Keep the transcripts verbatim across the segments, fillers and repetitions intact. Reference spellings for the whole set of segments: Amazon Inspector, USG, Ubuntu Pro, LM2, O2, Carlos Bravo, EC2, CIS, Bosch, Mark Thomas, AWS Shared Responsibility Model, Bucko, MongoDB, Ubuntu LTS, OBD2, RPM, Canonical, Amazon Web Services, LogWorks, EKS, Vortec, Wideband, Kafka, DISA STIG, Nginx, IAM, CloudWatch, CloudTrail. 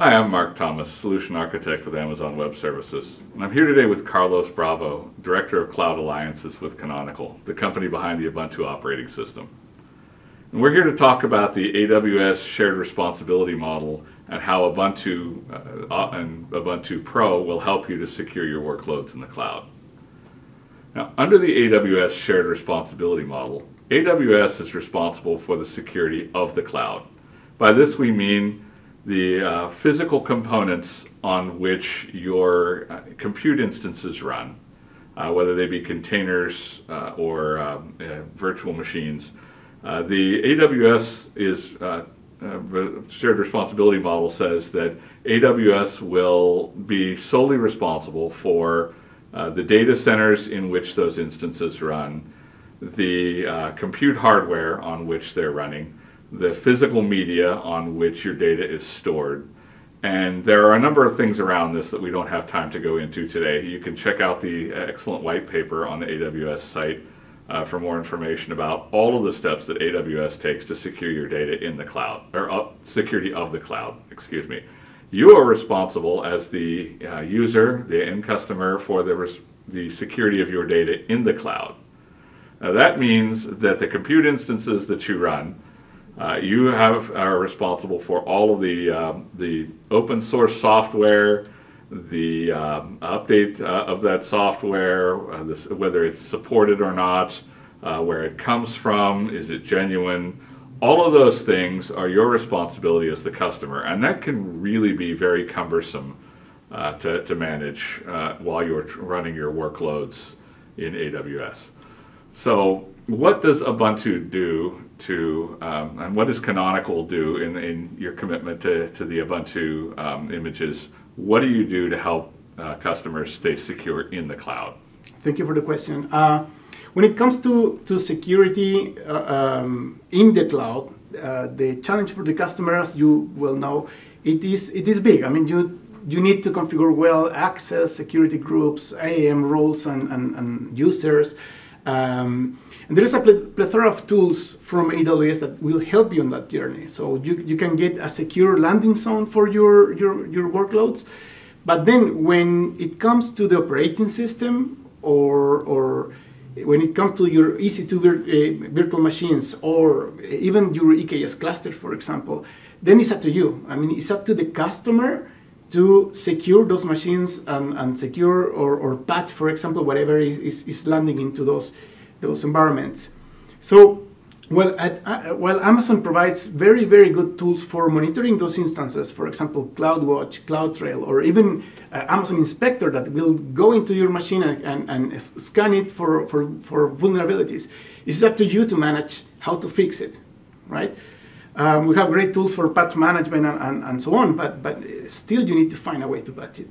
Hi, I'm Mark Thomas, Solution Architect with Amazon Web Services, and I'm here today with Carlos Bravo, Director of Cloud Alliances with Canonical, the company behind the Ubuntu operating system. And we're here to talk about the A W S Shared Responsibility Model and how Ubuntu uh, and Ubuntu Pro will help you to secure your workloads in the cloud. Now, under the A W S Shared Responsibility Model, A W S is responsible for the security of the cloud. By this we mean the uh, physical components on which your uh, compute instances run, uh, whether they be containers uh, or um, uh, virtual machines. Uh, the A W S is, uh, uh, shared responsibility model says that A W S will be solely responsible for uh, the data centers in which those instances run, the uh, compute hardware on which they're running, the physical media on which your data is stored. And there are a number of things around this that we don't have time to go into today. You can check out the excellent white paper on the A W S site uh, for more information about all of the steps that A W S takes to secure your data in the cloud, or uh, security of the cloud, excuse me. You are responsible as the uh, user, the end customer, for the, the security of your data in the cloud. Now that means that the compute instances that you run, Uh, you have, are responsible for all of the, uh, the open source software, the um, update uh, of that software, uh, this, whether it's supported or not, uh, where it comes from, is it genuine. All of those things are your responsibility as the customer, and that can really be very cumbersome uh, to, to manage uh, while you're running your workloads in A W S. So what does Ubuntu do to, um, and what does Canonical do in, in your commitment to, to the Ubuntu um, images? What do you do to help uh, customers stay secure in the cloud? Thank you for the question. Uh, when it comes to, to security uh, um, in the cloud, uh, the challenge for the customers, you will know, it is, it is big. I mean, you, you need to configure well access, security groups, I A M roles, and, and, and users. Um, and there is a plethora of tools from A W S that will help you on that journey. So you, you can get a secure landing zone for your, your, your workloads. But then when it comes to the operating system, or, or when it comes to your E C two vir uh, virtual machines, or even your E K S cluster, for example, then it's up to you. I mean, it's up to the customer to secure those machines and, and secure or, or patch, for example, whatever is, is, is landing into those, those environments. So while, at, uh, while Amazon provides very, very good tools for monitoring those instances, for example, CloudWatch, CloudTrail, or even uh, Amazon Inspector that will go into your machine and, and, and scan it for, for, for vulnerabilities, it's up to you to manage how to fix it, right? Um, we have great tools for patch management and, and, and so on, but, but still you need to find a way to patch it.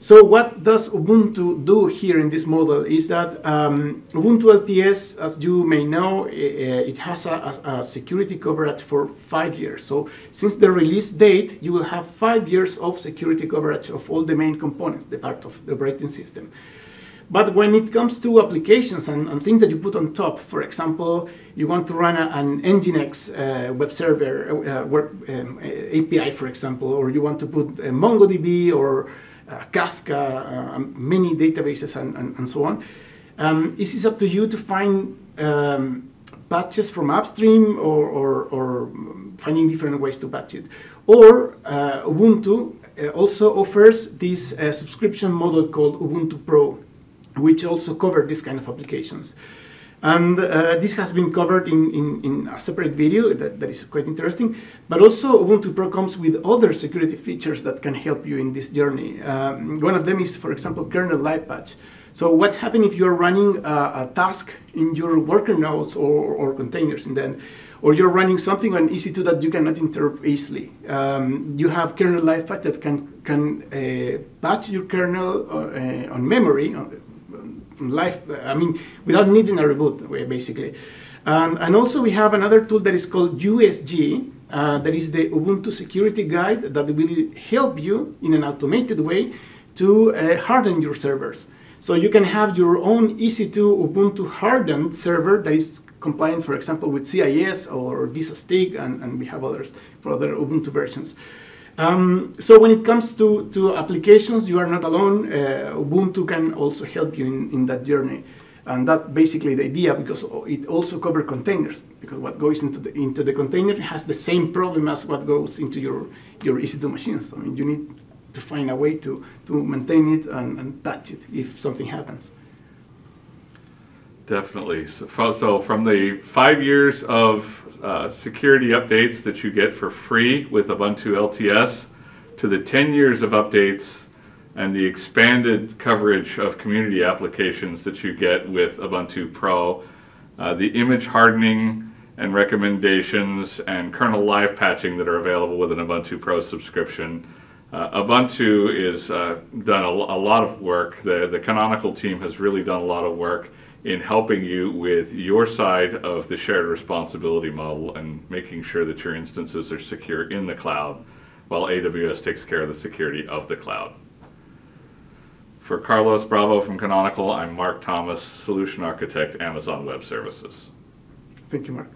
So what does Ubuntu do here in this model is that um, Ubuntu L T S, as you may know, it, it has a, a security coverage for five years. So since the release date, you will have five years of security coverage of all the main components, the part of the operating system. But when it comes to applications and, and things that you put on top, for example, you want to run a, an Nginx uh, web server, uh, web, um, A P I, for example, or you want to put uh, MongoDB or uh, Kafka, uh, many databases and, and, and so on, um, this is up to you to find um, patches from upstream or, or, or finding different ways to patch it. Or uh, Ubuntu uh, also offers this uh, subscription model called Ubuntu Pro, which also covered this kind of applications. And uh, this has been covered in, in, in a separate video that, that is quite interesting. But also Ubuntu Pro comes with other security features that can help you in this journey. Um, one of them is, for example, kernel light patch. So what happens if you're running a, a task in your worker nodes or, or containers, and then, or you're running something on E C two that you cannot interrupt easily? Um, you have kernel light patch that can, can uh, patch your kernel uh, on memory, life, I mean, without needing a reboot, basically. Um, and also we have another tool that is called U S G, uh, that is the Ubuntu Security Guide that will help you in an automated way to uh, harden your servers. So you can have your own E C two Ubuntu hardened server that is compliant, for example, with C I S or DISA STIG, and, and we have others for other Ubuntu versions. Um, so when it comes to, to applications, you are not alone. Uh, Ubuntu can also help you in, in that journey. And that's basically the idea, because it also covers containers, because what goes into the, into the container has the same problem as what goes into your, your E C two machines. I mean, you need to find a way to, to maintain it and, and patch it if something happens. Definitely. So, so from the five years of uh, security updates that you get for free with Ubuntu L T S to the ten years of updates and the expanded coverage of community applications that you get with Ubuntu Pro, uh, the image hardening and recommendations and kernel live patching that are available with an Ubuntu Pro subscription. Uh, Ubuntu is uh, done a, a lot of work. The, the Canonical team has really done a lot of work in helping you with your side of the shared responsibility model and making sure that your instances are secure in the cloud, while A W S takes care of the security of the cloud. For Carlos Bravo from Canonical, I'm Mark Thomas, Solution Architect, Amazon Web Services. Thank you, Mark.